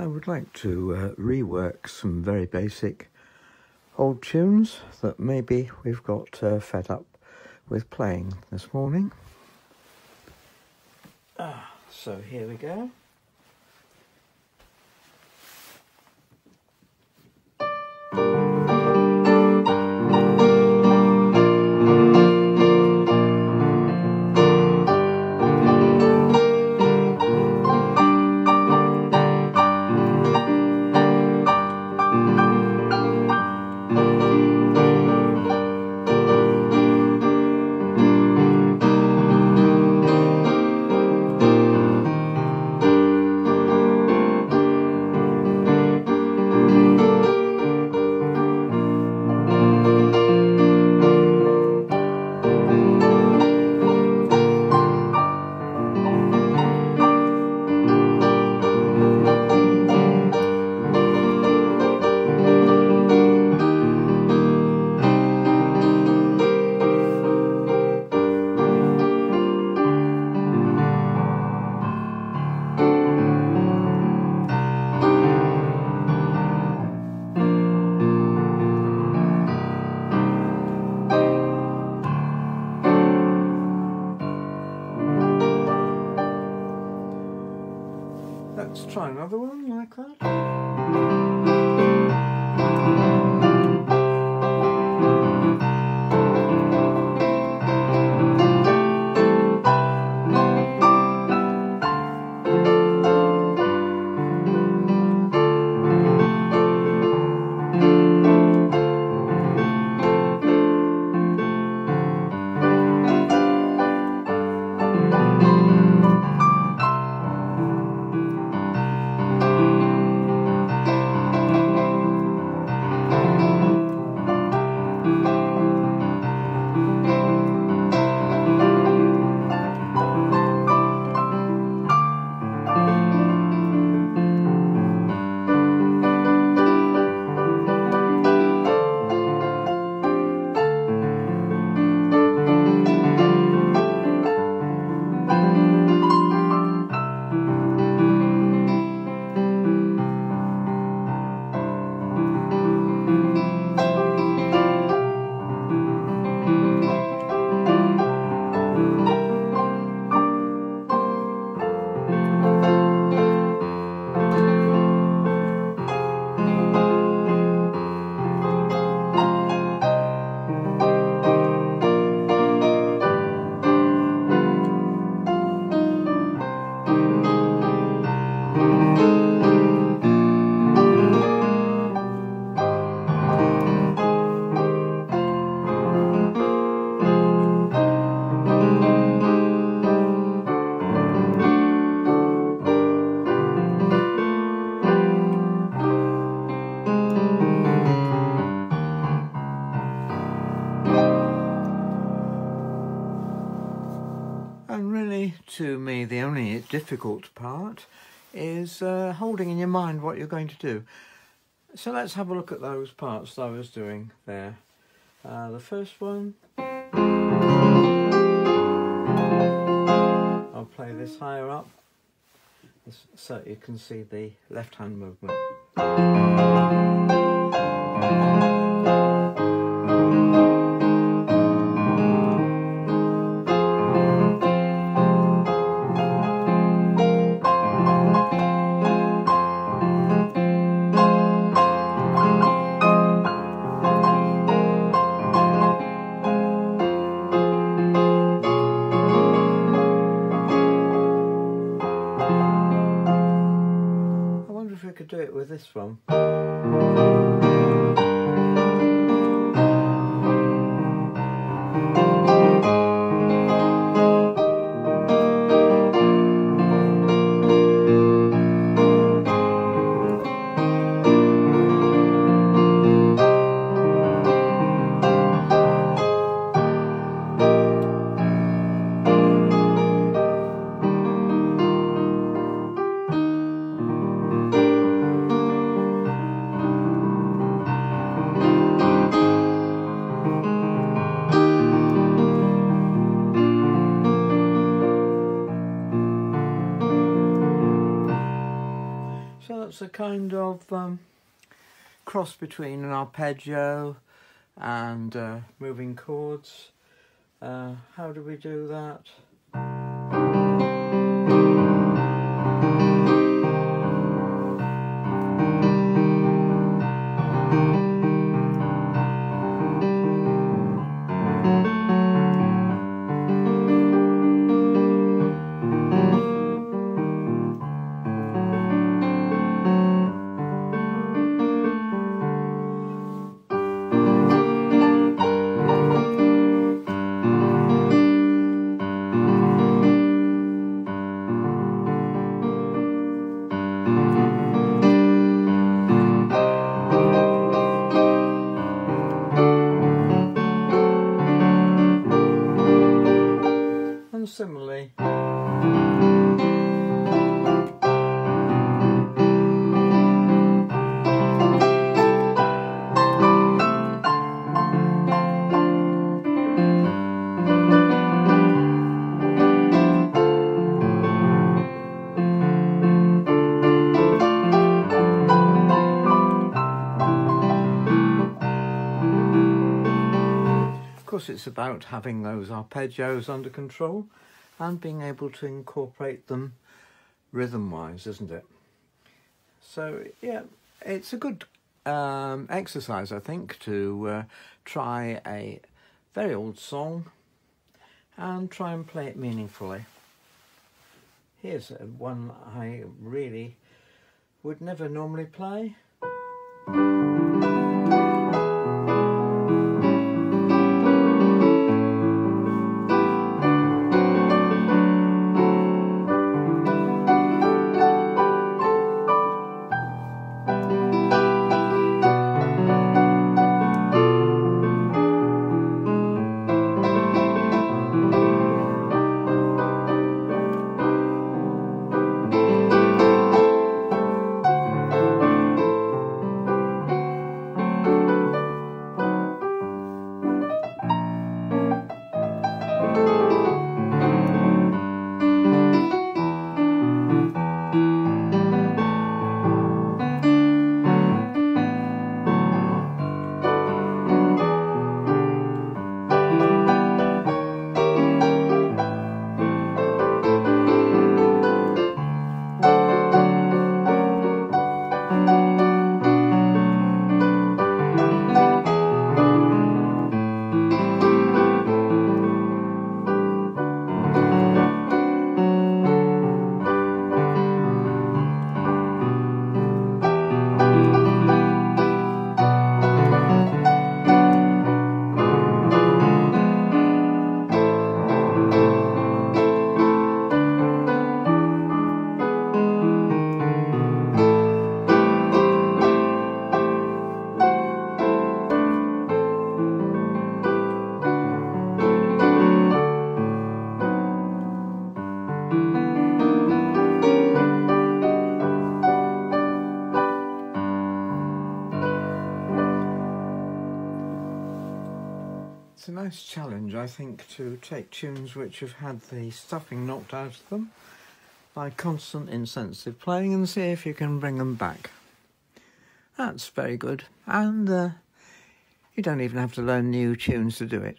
I would like to rework some very basic old tunes that maybe we've got fed up with playing this morning. So here we go. Let's try another one like that. And really, to me, the only difficult part is holding in your mind what you're going to do. So let's have a look at those parts that I was doing there. The first one. I'll play this higher up so you can see the left hand movement. Do it with this one. that's a kind of cross between an arpeggio and moving chords. How do we do that? Similarly, of course, it's about having those arpeggios under control and being able to incorporate them rhythm-wise, isn't it? So, yeah, it's a good exercise, I think, to try a very old song and try and play it meaningfully. Here's one I really would never normally play. It's a nice challenge, I think, to take tunes which have had the stuffing knocked out of them by constant insensitive playing and see if you can bring them back. That's very good, and you don't even have to learn new tunes to do it.